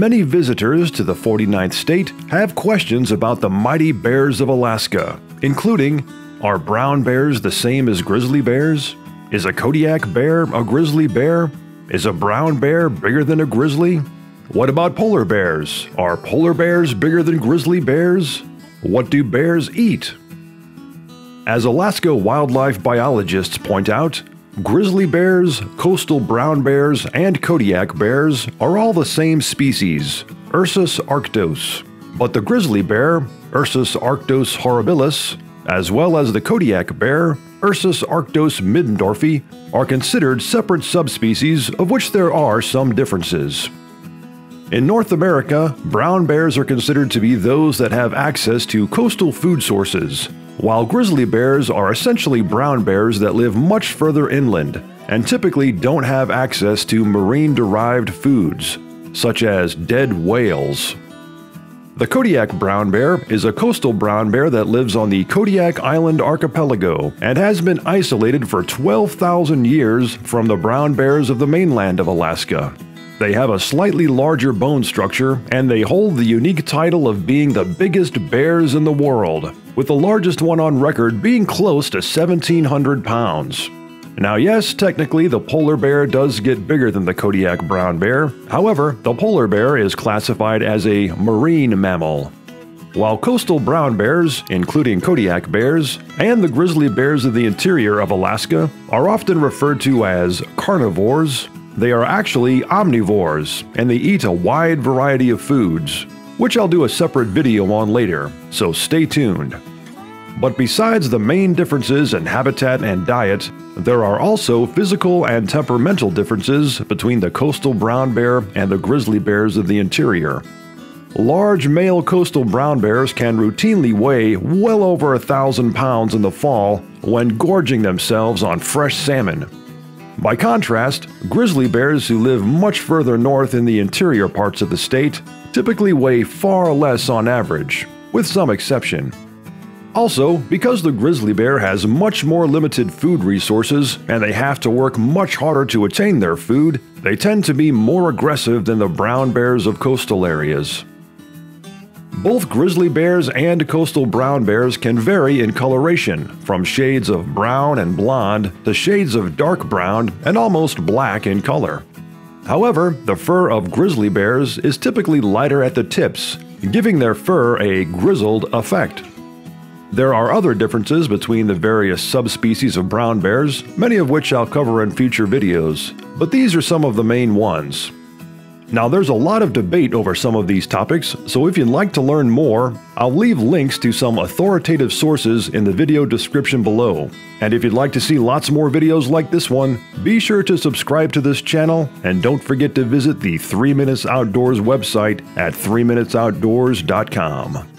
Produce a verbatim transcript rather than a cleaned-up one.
Many visitors to the forty-ninth state have questions about the mighty bears of Alaska, including, are brown bears the same as grizzly bears? Is a Kodiak bear a grizzly bear? Is a brown bear bigger than a grizzly? What about polar bears? Are polar bears bigger than grizzly bears? What do bears eat? As Alaska wildlife biologists point out, grizzly bears, coastal brown bears, and Kodiak bears are all the same species, Ursus arctos. But the grizzly bear, Ursus arctos horribilis, as well as the Kodiak bear, Ursus arctos middendorffi, are considered separate subspecies of which there are some differences. In North America, brown bears are considered to be those that have access to coastal food sources, while grizzly bears are essentially brown bears that live much further inland and typically don't have access to marine-derived foods, such as dead whales. The Kodiak brown bear is a coastal brown bear that lives on the Kodiak Island archipelago and has been isolated for twelve thousand years from the brown bears of the mainland of Alaska. They have a slightly larger bone structure, and they hold the unique title of being the biggest bears in the world, with the largest one on record being close to seventeen hundred pounds. Now yes, technically the polar bear does get bigger than the Kodiak brown bear. However, the polar bear is classified as a marine mammal. While coastal brown bears, including Kodiak bears, and the grizzly bears of the interior of Alaska are often referred to as carnivores, they are actually omnivores, and they eat a wide variety of foods, which I'll do a separate video on later, so stay tuned. But besides the main differences in habitat and diet, there are also physical and temperamental differences between the coastal brown bear and the grizzly bears of the interior. Large male coastal brown bears can routinely weigh well over a thousand pounds in the fall when gorging themselves on fresh salmon. By contrast, grizzly bears who live much further north in the interior parts of the state typically weigh far less on average, with some exception. Also, because the grizzly bear has much more limited food resources and they have to work much harder to attain their food, they tend to be more aggressive than the brown bears of coastal areas. Both grizzly bears and coastal brown bears can vary in coloration, from shades of brown and blonde to shades of dark brown and almost black in color. However, the fur of grizzly bears is typically lighter at the tips, giving their fur a grizzled effect. There are other differences between the various subspecies of brown bears, many of which I'll cover in future videos, but these are some of the main ones. Now there's a lot of debate over some of these topics, so if you'd like to learn more, I'll leave links to some authoritative sources in the video description below. And if you'd like to see lots more videos like this one, be sure to subscribe to this channel, and don't forget to visit the Three Minutes Outdoors website at three minutes outdoors dot com.